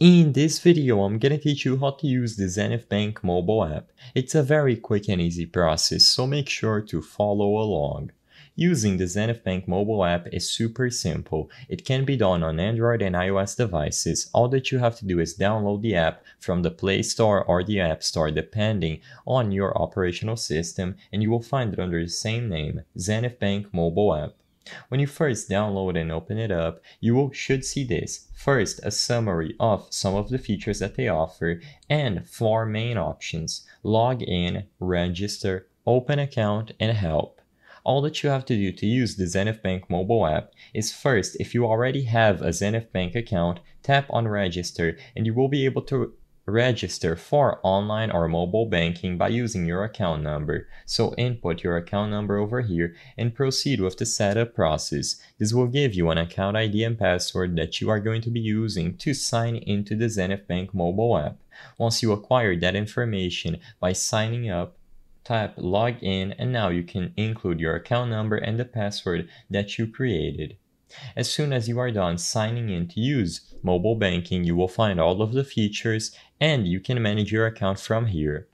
In this video, I'm gonna teach you how to use the Zenith Bank mobile app. It's a very quick and easy process, so make sure to follow along. Using the Zenith Bank mobile app is super simple. It can be done on Android and iOS devices. All that you have to do is download the app from the Play Store or the App Store, depending on your operational system, and you will find it under the same name, Zenith Bank mobile app. When you first download and open it up, you should see this. First, a summary of some of the features that they offer and four main options: log in, register, open account, and help. All that you have to do to use the Zenith Bank mobile app is first, if you already have a Zenith Bank account, tap on register and you will be able to register for online or mobile banking by using your account number. So input your account number over here and proceed with the setup process. This will give you an account ID and password that you are going to be using to sign into the Zenith Bank mobile app. Once you acquire that information by signing up, tap log in, and now you can include your account number and the password that you created. As soon as you are done signing in to use mobile banking, you will find all of the features and you can manage your account from here.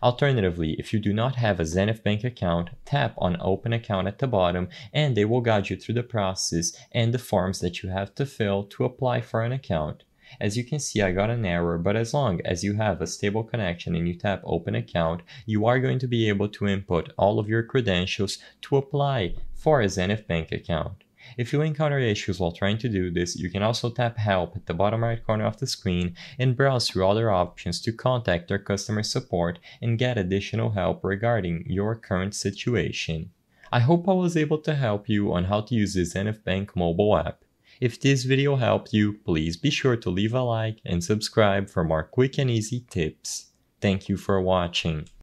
Alternatively, if you do not have a Zenith Bank account, tap on Open Account at the bottom and they will guide you through the process and the forms that you have to fill to apply for an account. As you can see, I got an error, but as long as you have a stable connection and you tap Open Account, you are going to be able to input all of your credentials to apply for a Zenith Bank account. If you encounter issues while trying to do this, you can also tap Help at the bottom right corner of the screen and browse through other options to contact their customer support and get additional help regarding your current situation. I hope I was able to help you on how to use the Zenith Bank mobile app. If this video helped you, please be sure to leave a like and subscribe for more quick and easy tips. Thank you for watching.